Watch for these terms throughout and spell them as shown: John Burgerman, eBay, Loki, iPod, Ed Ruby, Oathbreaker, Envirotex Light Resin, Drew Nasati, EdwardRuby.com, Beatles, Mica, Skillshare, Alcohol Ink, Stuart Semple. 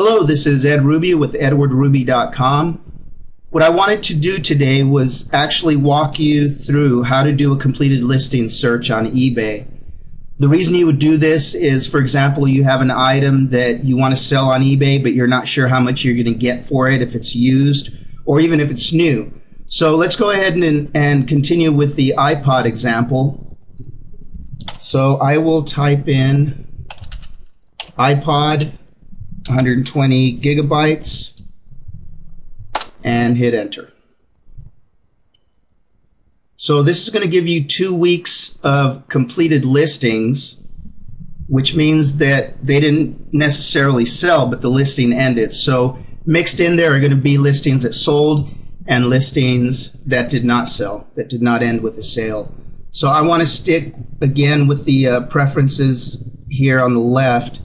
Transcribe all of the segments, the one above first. Hello, this is Ed Ruby with EdwardRuby.com. What I wanted to do today was actually walk you through how to do a completed listing search on eBay. The reason you would do this is, for example, you have an item that you want to sell on eBay, but you're not sure how much you're going to get for it, if it's used, or even if it's new. So let's go ahead and continue with the iPod example. So I will type in iPod 120 gigabytes and hit enter. So this is going to give you 2 weeks of completed listings, which means that they didn't necessarily sell, but the listing ended. So mixed in there are going to be listings that sold and listings that did not sell, that did not end with a sale. So I want to stick again with the preferences here on the left.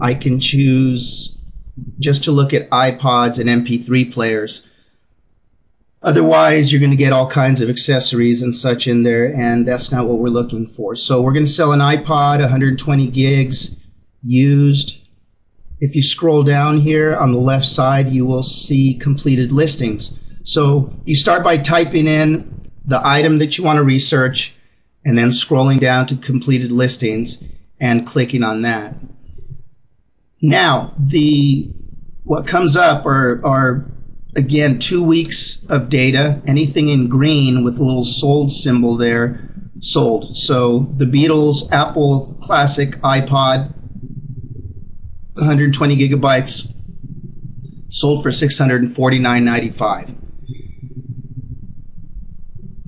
I can choose just to look at iPods and MP3 players. Otherwise, you're going to get all kinds of accessories and such in there, and that's not what we're looking for. So we're going to sell an iPod, 120 gigs, used. If you scroll down here on the left side, you will see completed listings. So you start by typing in the item that you want to research, and then scrolling down to completed listings and clicking on that. Now, what comes up are again, 2 weeks of data. Anything in green with a little sold symbol there, sold. So the Beatles, Apple Classic, iPod, 120 gigabytes, sold for $649.95.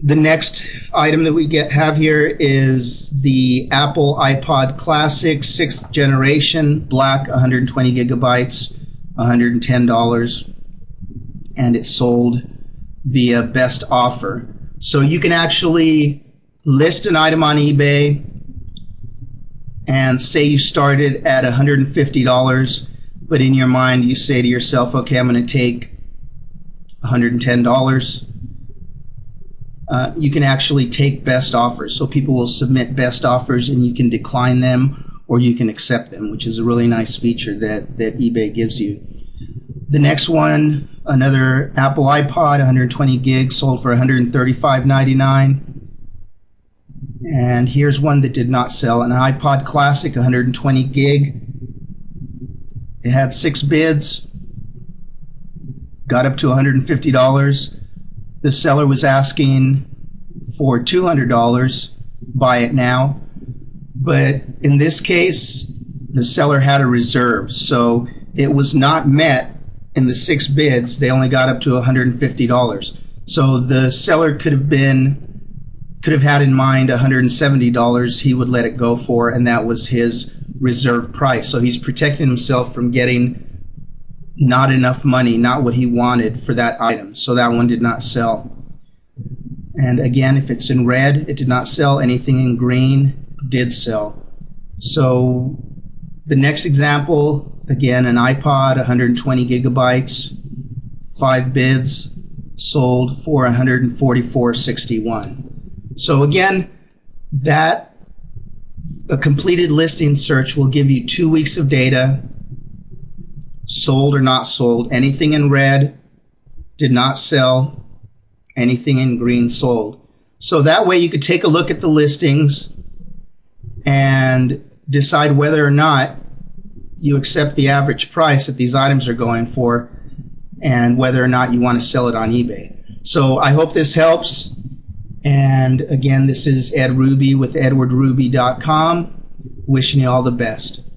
The next item that we have here is the Apple iPod Classic 6th generation black, 120 gigabytes, $110, and it's sold via best offer. So you can actually list an item on eBay and say you started at $150, but in your mind you say to yourself, okay, I'm going to take $110. You can actually take best offers. So people will submit best offers and you can decline them or you can accept them, which is a really nice feature that eBay gives you. The next one, another Apple iPod, 120 gigs, sold for $135.99. And here's one that did not sell, an iPod Classic, 120 gig. It had 6 bids, got up to $150. The seller was asking for $200, buy it now. But in this case, the seller had a reserve, so it was not met in the 6 bids. They only got up to $150. So the seller could have had in mind $170 he would let it go for, and that was his reserve price. So he's protecting himself from getting not enough money, not what he wanted for that item. So that one did not sell. And again, if it's in red, it did not sell. Anything in green did sell. So the next example, again, an iPod, 120 gigabytes, 5 bids, sold for $144.61. So again, a completed listing search will give you 2 weeks of data, sold or not sold. Anything in red did not sell. Anything in green sold. So that way you could take a look at the listings and decide whether or not you accept the average price that these items are going for and whether or not you want to sell it on eBay. So I hope this helps. And again, this is Ed Ruby with EdwardRuby.com. Wishing you all the best.